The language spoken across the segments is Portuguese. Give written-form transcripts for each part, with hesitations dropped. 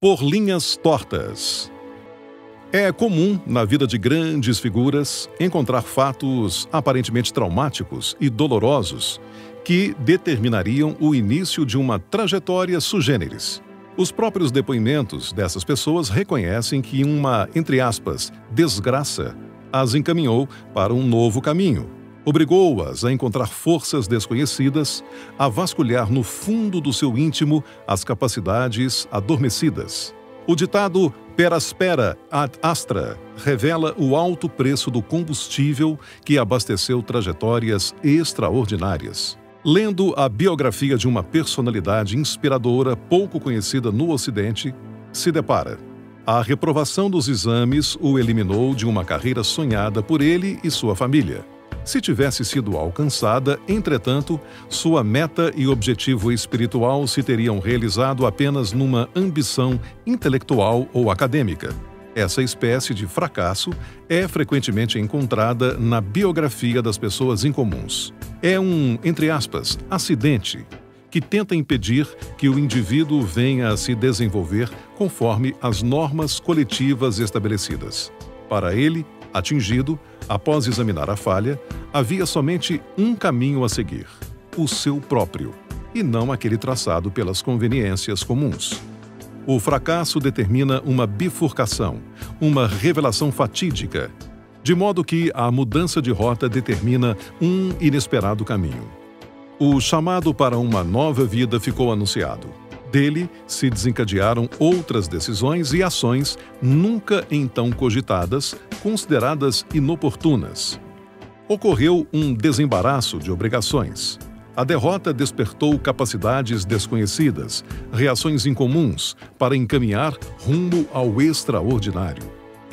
Por linhas tortas. É comum, na vida de grandes figuras, encontrar fatos aparentemente traumáticos e dolorosos que determinariam o início de uma trajetória sui generis. Os próprios depoimentos dessas pessoas reconhecem que uma, entre aspas, desgraça as encaminhou para um novo caminho, obrigou-as a encontrar forças desconhecidas, a vasculhar no fundo do seu íntimo as capacidades adormecidas. O ditado "per aspera ad astra" revela o alto preço do combustível que abasteceu trajetórias extraordinárias. Lendo a biografia de uma personalidade inspiradora pouco conhecida no Ocidente, se depara: a reprovação dos exames o eliminou de uma carreira sonhada por ele e sua família. Se tivesse sido alcançada, entretanto, sua meta e objetivo espiritual se teriam realizado apenas numa ambição intelectual ou acadêmica. Essa espécie de fracasso é frequentemente encontrada na biografia das pessoas incomuns. É um, entre aspas, acidente, que tenta impedir que o indivíduo venha a se desenvolver conforme as normas coletivas estabelecidas. Para ele, atingido, após examinar a falha, havia somente um caminho a seguir, o seu próprio, e não aquele traçado pelas conveniências comuns. O fracasso determina uma bifurcação, uma revelação fatídica, de modo que a mudança de rota determina um inesperado caminho. O chamado para uma nova vida ficou anunciado. Dele se desencadearam outras decisões e ações nunca então cogitadas, consideradas inoportunas. Ocorreu um desembaraço de obrigações. A derrota despertou capacidades desconhecidas, reações incomuns para encaminhar rumo ao extraordinário.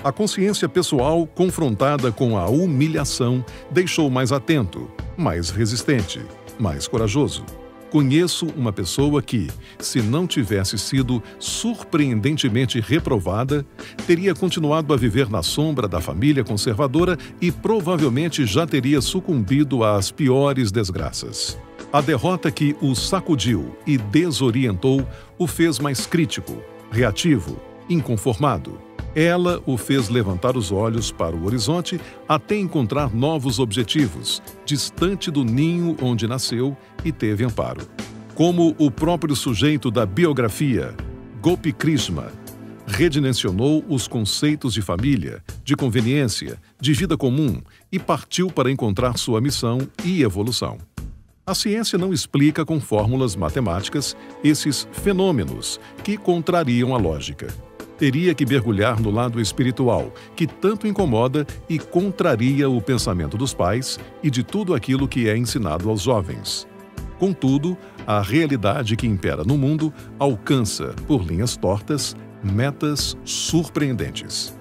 A consciência pessoal, confrontada com a humilhação, deixou mais atento, mais resistente, mais corajoso. Conheço uma pessoa que, se não tivesse sido surpreendentemente reprovada, teria continuado a viver na sombra da família conservadora e provavelmente já teria sucumbido às piores desgraças. A derrota que o sacudiu e desorientou o fez mais crítico, reativo, inconformado. Ela o fez levantar os olhos para o horizonte até encontrar novos objetivos, distante do ninho onde nasceu e teve amparo. Como o próprio sujeito da biografia, Gopi Krishna, redimensionou os conceitos de família, de conveniência, de vida comum e partiu para encontrar sua missão e evolução. A ciência não explica com fórmulas matemáticas esses fenômenos que contrariam a lógica. Teria que mergulhar no lado espiritual, que tanto incomoda e contraria o pensamento dos pais e de tudo aquilo que é ensinado aos jovens. Contudo, a realidade que impera no mundo alcança, por linhas tortas, metas surpreendentes.